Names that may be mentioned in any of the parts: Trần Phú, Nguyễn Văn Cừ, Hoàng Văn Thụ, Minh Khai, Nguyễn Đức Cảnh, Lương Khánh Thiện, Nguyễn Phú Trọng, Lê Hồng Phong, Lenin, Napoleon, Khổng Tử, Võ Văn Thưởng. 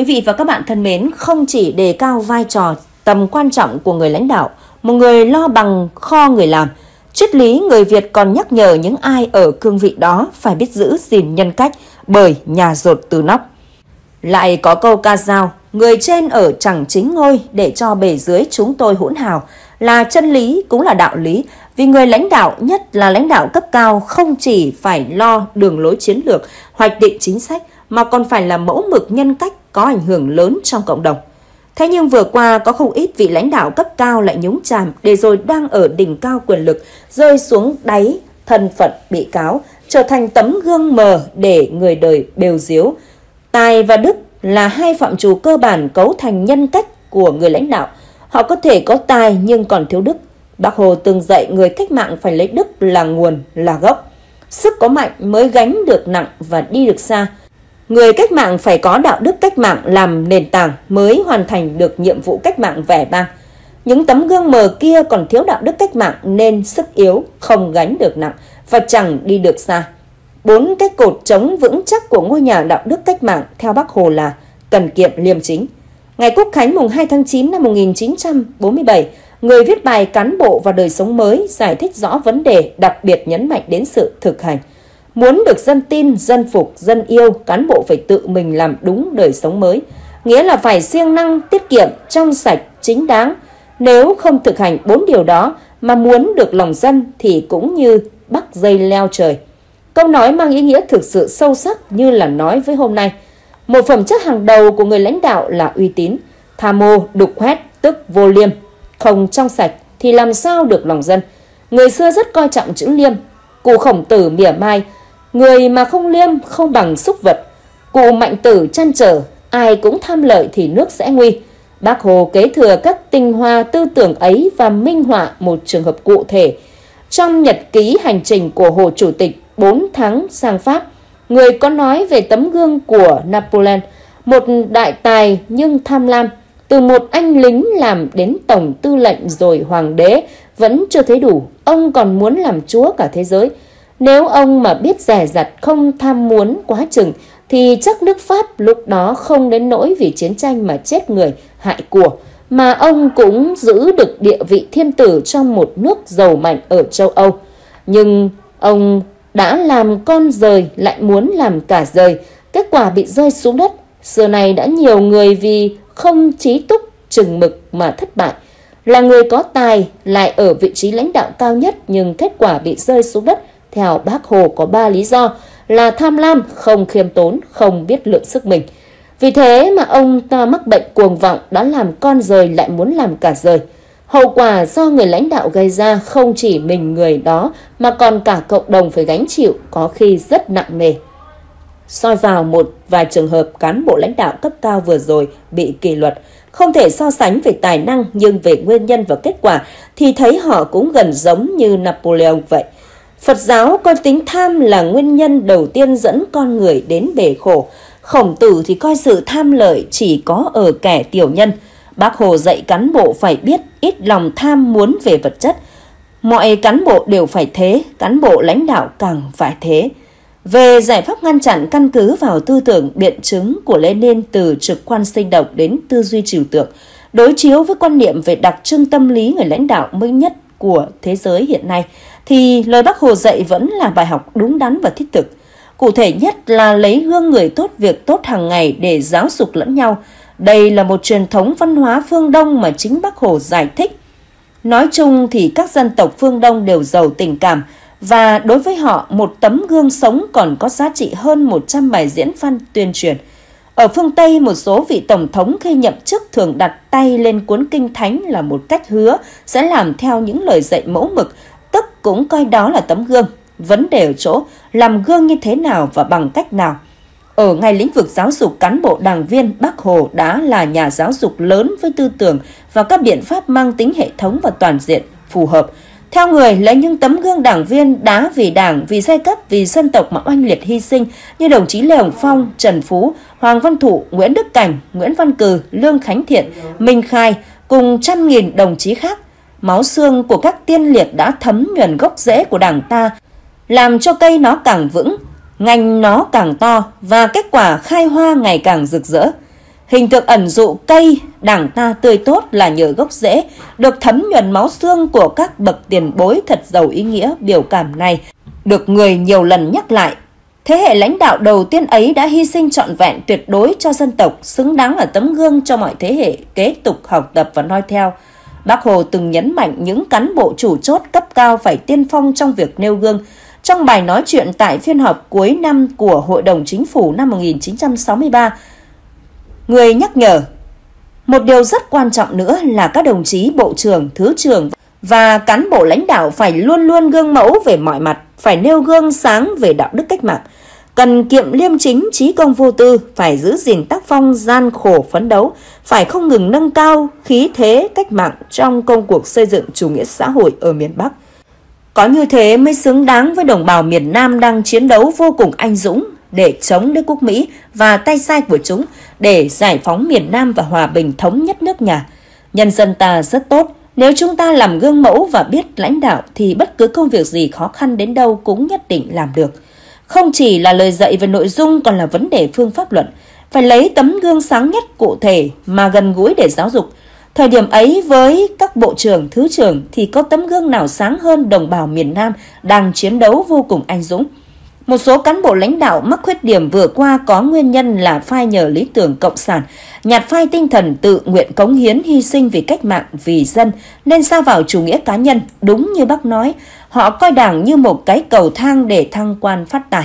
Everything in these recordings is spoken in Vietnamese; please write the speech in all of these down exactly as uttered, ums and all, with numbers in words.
Quý vị và các bạn thân mến, không chỉ đề cao vai trò tầm quan trọng của người lãnh đạo, một người lo bằng kho người làm, triết lý người Việt còn nhắc nhở những ai ở cương vị đó phải biết giữ gìn nhân cách, bởi nhà dột từ nóc. Lại có câu ca dao, người trên ở chẳng chính ngôi để cho bề dưới chúng tôi hỗn hào, là chân lý cũng là đạo lý. Vì người lãnh đạo, nhất là lãnh đạo cấp cao, không chỉ phải lo đường lối chiến lược, hoạch định chính sách mà còn phải là mẫu mực nhân cách có ảnh hưởng lớn trong cộng đồng. Thế nhưng vừa qua có không ít vị lãnh đạo cấp cao lại nhúng chàm, để rồi đang ở đỉnh cao quyền lực rơi xuống đáy thân phận bị cáo, trở thành tấm gương mờ để người đời bêu diếu. Tài và đức là hai phạm trù cơ bản cấu thành nhân cách của người lãnh đạo. Họ có thể có tài nhưng còn thiếu đức. Bác Hồ từng dạy người cách mạng phải lấy đức là nguồn, là gốc. Sức có mạnh mới gánh được nặng và đi được xa. Người cách mạng phải có đạo đức cách mạng làm nền tảng mới hoàn thành được nhiệm vụ cách mạng vẻ vang. Những tấm gương mờ kia còn thiếu đạo đức cách mạng nên sức yếu, không gánh được nặng và chẳng đi được xa. Bốn cái cột chống vững chắc của ngôi nhà đạo đức cách mạng theo Bác Hồ là cần kiệm liêm chính. Ngày Quốc khánh mùng hai tháng chín năm một nghìn chín trăm bốn mươi bảy, người viết bài Cán bộ và đời sống mới giải thích rõ vấn đề, đặc biệt nhấn mạnh đến sự thực hành. Muốn được dân tin, dân phục, dân yêu, cán bộ phải tự mình làm đúng đời sống mới. Nghĩa là phải siêng năng, tiết kiệm, trong sạch, chính đáng. Nếu không thực hành bốn điều đó mà muốn được lòng dân thì cũng như bắt dây leo trời. Câu nói mang ý nghĩa thực sự sâu sắc như là nói với hôm nay. Một phẩm chất hàng đầu của người lãnh đạo là uy tín. Tham mô, đục khoét, tức vô liêm. Không trong sạch thì làm sao được lòng dân. Người xưa rất coi trọng chữ liêm. Cụ Khổng Tử mỉa mai, người mà không liêm không bằng súc vật. Cụ Mạnh Tử trăn trở, ai cũng tham lợi thì nước sẽ nguy. Bác Hồ kế thừa các tinh hoa tư tưởng ấy và minh họa một trường hợp cụ thể. Trong nhật ký hành trình của Hồ Chủ tịch bốn tháng sang Pháp, người có nói về tấm gương của Napoleon, một đại tài nhưng tham lam. Từ một anh lính làm đến tổng tư lệnh rồi hoàng đế vẫn chưa thấy đủ, ông còn muốn làm chúa cả thế giới. Nếu ông mà biết dè dặt, không tham muốn quá chừng thì chắc nước Pháp lúc đó không đến nỗi vì chiến tranh mà chết người, hại của, mà ông cũng giữ được địa vị thiên tử trong một nước giàu mạnh ở châu Âu. Nhưng ông đã làm con rời, lại muốn làm cả rời, kết quả bị rơi xuống đất. Xưa này đã nhiều người vì không trí túc, chừng mực mà thất bại. Là người có tài, lại ở vị trí lãnh đạo cao nhất nhưng kết quả bị rơi xuống đất. Theo Bác Hồ có ba lý do là tham lam, không khiêm tốn, không biết lượng sức mình. Vì thế mà ông ta mắc bệnh cuồng vọng, đã làm con rời lại muốn làm cả rời. Hậu quả do người lãnh đạo gây ra không chỉ mình người đó mà còn cả cộng đồng phải gánh chịu, có khi rất nặng nề. Soi vào một vài trường hợp cán bộ lãnh đạo cấp cao vừa rồi bị kỷ luật, không thể so sánh về tài năng nhưng về nguyên nhân và kết quả thì thấy họ cũng gần giống như Napoleon vậy. Phật giáo coi tính tham là nguyên nhân đầu tiên dẫn con người đến bể khổ. Khổng Tử thì coi sự tham lợi chỉ có ở kẻ tiểu nhân. Bác Hồ dạy cán bộ phải biết ít lòng tham muốn về vật chất. Mọi cán bộ đều phải thế, cán bộ lãnh đạo càng phải thế. Về giải pháp ngăn chặn, căn cứ vào tư tưởng biện chứng của Lenin, từ trực quan sinh động đến tư duy trừu tượng, đối chiếu với quan niệm về đặc trưng tâm lý người lãnh đạo mới nhất của thế giới hiện nay, thì lời Bác Hồ dạy vẫn là bài học đúng đắn và thiết thực. Cụ thể nhất là lấy gương người tốt việc tốt hàng ngày để giáo dục lẫn nhau. Đây là một truyền thống văn hóa phương Đông mà chính Bác Hồ giải thích. Nói chung thì các dân tộc phương Đông đều giàu tình cảm, và đối với họ, một tấm gương sống còn có giá trị hơn một trăm bài diễn văn tuyên truyền. Ở phương Tây, một số vị tổng thống khi nhậm chức thường đặt tay lên cuốn kinh thánh là một cách hứa sẽ làm theo những lời dạy mẫu mực, tức cũng coi đó là tấm gương. Vấn đề ở chỗ làm gương như thế nào và bằng cách nào. Ở ngay lĩnh vực giáo dục cán bộ đảng viên, Bác Hồ đã là nhà giáo dục lớn với tư tưởng và các biện pháp mang tính hệ thống và toàn diện phù hợp. Theo người, lấy những tấm gương đảng viên đã vì đảng, vì giai cấp, vì dân tộc mà oanh liệt hy sinh như đồng chí Lê Hồng Phong, Trần Phú, Hoàng Văn Thụ, Nguyễn Đức Cảnh, Nguyễn Văn Cừ, Lương Khánh Thiện, Minh Khai cùng trăm nghìn đồng chí khác. Máu xương của các tiên liệt đã thấm nhuần gốc rễ của đảng ta, làm cho cây nó càng vững, ngành nó càng to và kết quả khai hoa ngày càng rực rỡ. Hình tượng ẩn dụ cây Đảng ta tươi tốt là nhờ gốc rễ được thấm nhuần máu xương của các bậc tiền bối thật giàu ý nghĩa. Biểu cảm này được người nhiều lần nhắc lại. Thế hệ lãnh đạo đầu tiên ấy đã hy sinh trọn vẹn tuyệt đối cho dân tộc, xứng đáng là tấm gương cho mọi thế hệ kế tục học tập và noi theo. Bác Hồ từng nhấn mạnh những cán bộ chủ chốt cấp cao phải tiên phong trong việc nêu gương. Trong bài nói chuyện tại phiên họp cuối năm của Hội đồng Chính phủ năm một nghìn chín trăm sáu mươi ba, người nhắc nhở một điều rất quan trọng nữa là các đồng chí bộ trưởng, thứ trưởng và cán bộ lãnh đạo phải luôn luôn gương mẫu về mọi mặt, phải nêu gương sáng về đạo đức cách mạng, cần kiệm liêm chính, trí công vô tư, phải giữ gìn tác phong gian khổ phấn đấu, phải không ngừng nâng cao khí thế cách mạng trong công cuộc xây dựng chủ nghĩa xã hội ở miền Bắc. Có như thế mới xứng đáng với đồng bào miền Nam đang chiến đấu vô cùng anh dũng để chống đế quốc Mỹ và tay sai của chúng, để giải phóng miền Nam và hòa bình thống nhất nước nhà. Nhân dân ta rất tốt, nếu chúng ta làm gương mẫu và biết lãnh đạo thì bất cứ công việc gì khó khăn đến đâu cũng nhất định làm được. Không chỉ là lời dạy về nội dung còn là vấn đề phương pháp luận, phải lấy tấm gương sáng nhất cụ thể mà gần gũi để giáo dục. Thời điểm ấy với các bộ trưởng, thứ trưởng thì có tấm gương nào sáng hơn đồng bào miền Nam đang chiến đấu vô cùng anh dũng. Một số cán bộ lãnh đạo mắc khuyết điểm vừa qua có nguyên nhân là phai nhờ lý tưởng cộng sản, nhạt phai tinh thần tự nguyện cống hiến hy sinh vì cách mạng, vì dân, nên sa vào chủ nghĩa cá nhân. Đúng như bác nói, họ coi Đảng như một cái cầu thang để thăng quan phát tài.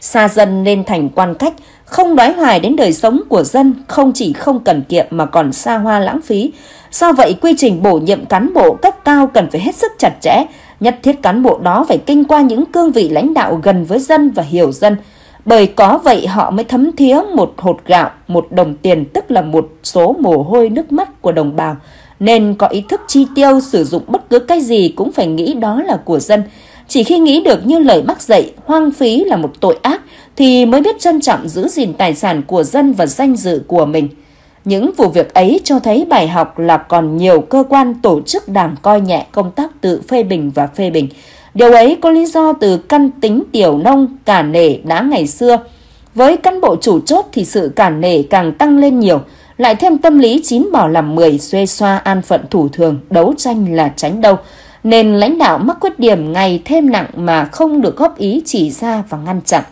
Xa dân nên thành quan cách, không đói hoài đến đời sống của dân, không chỉ không cần kiệm mà còn xa hoa lãng phí. Do vậy, quy trình bổ nhiệm cán bộ cấp cao cần phải hết sức chặt chẽ, nhất thiết cán bộ đó phải kinh qua những cương vị lãnh đạo gần với dân và hiểu dân. Bởi có vậy họ mới thấm thía một hột gạo, một đồng tiền, tức là một số mồ hôi nước mắt của đồng bào. Nên có ý thức chi tiêu, sử dụng bất cứ cái gì cũng phải nghĩ đó là của dân. Chỉ khi nghĩ được như lời bác dạy, hoang phí là một tội ác, thì mới biết trân trọng giữ gìn tài sản của dân và danh dự của mình. Những vụ việc ấy cho thấy bài học là còn nhiều cơ quan tổ chức Đảng coi nhẹ công tác tự phê bình và phê bình. Điều ấy có lý do từ căn tính tiểu nông, cả nể đã ngày xưa. Với cán bộ chủ chốt thì sự cả nể càng tăng lên nhiều, lại thêm tâm lý chín bỏ làm mười, xuê xoa an phận thủ thường, đấu tranh là tránh đâu. Nên lãnh đạo mắc khuyết điểm ngày thêm nặng mà không được góp ý chỉ ra và ngăn chặn.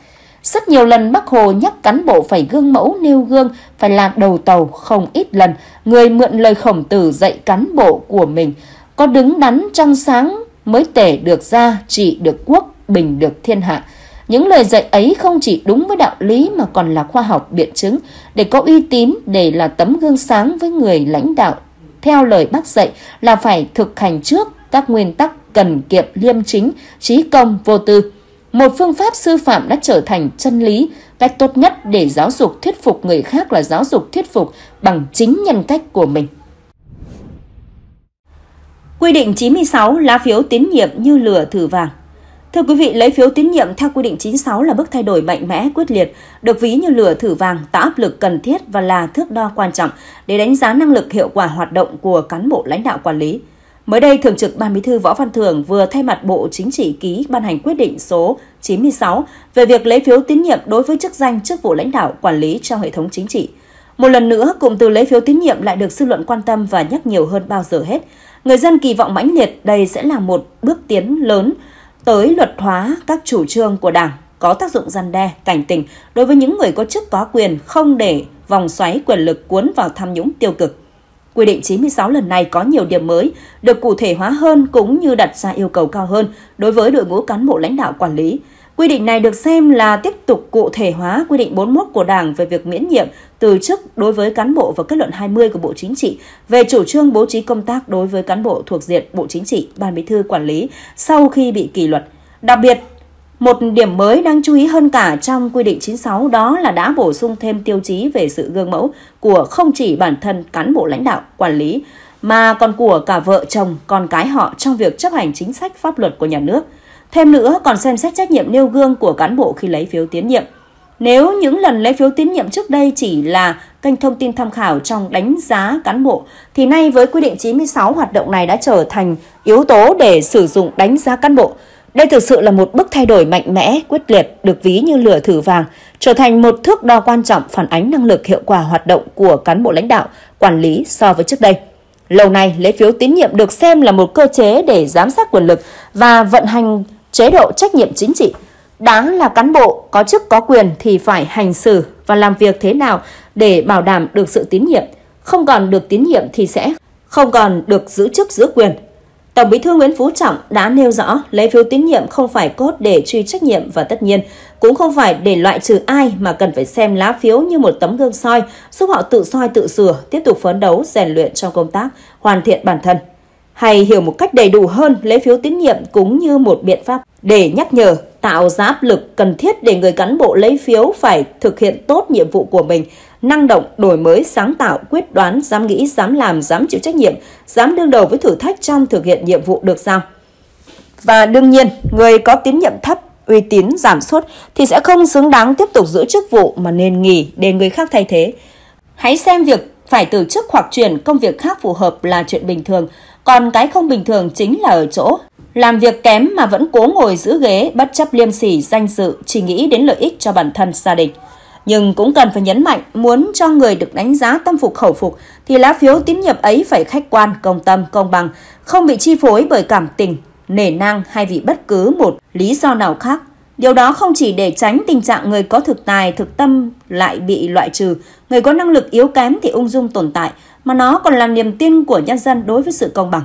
Rất nhiều lần Bác Hồ nhắc cán bộ phải gương mẫu nêu gương, phải là đầu tàu. Không ít lần, người mượn lời Khổng Tử dạy cán bộ của mình: có đứng đắn trong sáng mới tể được gia, trị được quốc, bình được thiên hạ. Những lời dạy ấy không chỉ đúng với đạo lý mà còn là khoa học biện chứng. Để có uy tín, để là tấm gương sáng với người lãnh đạo, theo lời bác dạy là phải thực hành trước các nguyên tắc cần kiệm liêm chính, trí công vô tư. Một phương pháp sư phạm đã trở thành chân lý. Cách tốt nhất để giáo dục thuyết phục người khác là giáo dục thuyết phục bằng chính nhân cách của mình. Quy định chín mươi sáu, lá phiếu tín nhiệm như lửa thử vàng. Thưa quý vị, lấy phiếu tín nhiệm theo quy định chín mươi sáu là bước thay đổi mạnh mẽ, quyết liệt, được ví như lửa thử vàng, tạo áp lực cần thiết và là thước đo quan trọng để đánh giá năng lực, hiệu quả hoạt động của cán bộ lãnh đạo quản lý. Mới đây, Thường trực Ban Bí thư Võ Văn Thưởng vừa thay mặt Bộ Chính trị ký ban hành quyết định số chín mươi sáu về việc lấy phiếu tín nhiệm đối với chức danh, chức vụ lãnh đạo quản lý trong hệ thống chính trị. Một lần nữa, cụm từ lấy phiếu tín nhiệm lại được dư luận quan tâm và nhắc nhiều hơn bao giờ hết. Người dân kỳ vọng mãnh liệt đây sẽ là một bước tiến lớn tới luật hóa các chủ trương của Đảng, có tác dụng răn đe, cảnh tỉnh đối với những người có chức có quyền, không để vòng xoáy quyền lực cuốn vào tham nhũng tiêu cực. Quy định chín mươi sáu lần này có nhiều điểm mới, được cụ thể hóa hơn cũng như đặt ra yêu cầu cao hơn đối với đội ngũ cán bộ lãnh đạo quản lý. Quy định này được xem là tiếp tục cụ thể hóa quy định bốn mươi mốt của Đảng về việc miễn nhiệm từ chức đối với cán bộ và kết luận hai mươi của Bộ Chính trị về chủ trương bố trí công tác đối với cán bộ thuộc diện Bộ Chính trị, Ban Bí thư quản lý sau khi bị kỷ luật. Đặc biệt, một điểm mới đáng chú ý hơn cả trong quy định chín mươi sáu đó là đã bổ sung thêm tiêu chí về sự gương mẫu của không chỉ bản thân cán bộ lãnh đạo, quản lý, mà còn của cả vợ chồng, con cái họ trong việc chấp hành chính sách pháp luật của nhà nước. Thêm nữa, còn xem xét trách nhiệm nêu gương của cán bộ khi lấy phiếu tín nhiệm. Nếu những lần lấy phiếu tín nhiệm trước đây chỉ là kênh thông tin tham khảo trong đánh giá cán bộ, thì nay với quy định chín mươi sáu hoạt động này đã trở thành yếu tố để sử dụng đánh giá cán bộ. Đây thực sự là một bước thay đổi mạnh mẽ, quyết liệt, được ví như lửa thử vàng, trở thành một thước đo quan trọng phản ánh năng lực hiệu quả hoạt động của cán bộ lãnh đạo, quản lý so với trước đây. Lâu nay, lấy phiếu tín nhiệm được xem là một cơ chế để giám sát quyền lực và vận hành chế độ trách nhiệm chính trị. Đã là cán bộ có chức có quyền thì phải hành xử và làm việc thế nào để bảo đảm được sự tín nhiệm. Không còn được tín nhiệm thì sẽ không còn được giữ chức giữ quyền. Tổng Bí thư Nguyễn Phú Trọng đã nêu rõ lấy phiếu tín nhiệm không phải cốt để truy trách nhiệm và tất nhiên cũng không phải để loại trừ ai mà cần phải xem lá phiếu như một tấm gương soi giúp họ tự soi tự sửa, tiếp tục phấn đấu, rèn luyện trong công tác, hoàn thiện bản thân. Hay hiểu một cách đầy đủ hơn, lấy phiếu tín nhiệm cũng như một biện pháp để nhắc nhở, tạo ra áp lực cần thiết để người cán bộ lấy phiếu phải thực hiện tốt nhiệm vụ của mình, năng động, đổi mới, sáng tạo, quyết đoán, dám nghĩ, dám làm, dám chịu trách nhiệm, dám đương đầu với thử thách trong thực hiện nhiệm vụ được giao. Và đương nhiên, người có tín nhiệm thấp, uy tín giảm sút thì sẽ không xứng đáng tiếp tục giữ chức vụ mà nên nghỉ để người khác thay thế. Hãy xem việc phải từ chức hoặc chuyển công việc khác phù hợp là chuyện bình thường, còn cái không bình thường chính là ở chỗ làm việc kém mà vẫn cố ngồi giữ ghế bất chấp liêm sỉ, danh dự, chỉ nghĩ đến lợi ích cho bản thân, gia đình. Nhưng cũng cần phải nhấn mạnh, muốn cho người được đánh giá tâm phục khẩu phục thì lá phiếu tín nhiệm ấy phải khách quan, công tâm, công bằng, không bị chi phối bởi cảm tình, nể nang hay vì bất cứ một lý do nào khác. Điều đó không chỉ để tránh tình trạng người có thực tài, thực tâm lại bị loại trừ, người có năng lực yếu kém thì ung dung tồn tại, mà nó còn là niềm tin của nhân dân đối với sự công bằng.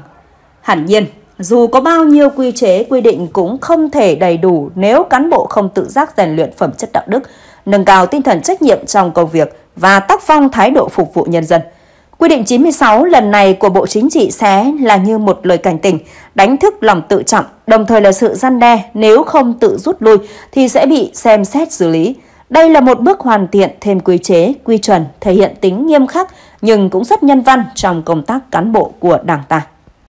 Hẳn nhiên, dù có bao nhiêu quy chế, quy định cũng không thể đầy đủ nếu cán bộ không tự giác rèn luyện phẩm chất đạo đức, nâng cao tinh thần trách nhiệm trong công việc và tác phong thái độ phục vụ nhân dân. Quy định chín mươi sáu lần này của Bộ Chính trị sẽ là như một lời cảnh tỉnh, đánh thức lòng tự trọng, đồng thời là sự răn đe, nếu không tự rút lui thì sẽ bị xem xét xử lý. Đây là một bước hoàn thiện thêm quy chế, quy chuẩn, thể hiện tính nghiêm khắc nhưng cũng rất nhân văn trong công tác cán bộ của Đảng ta.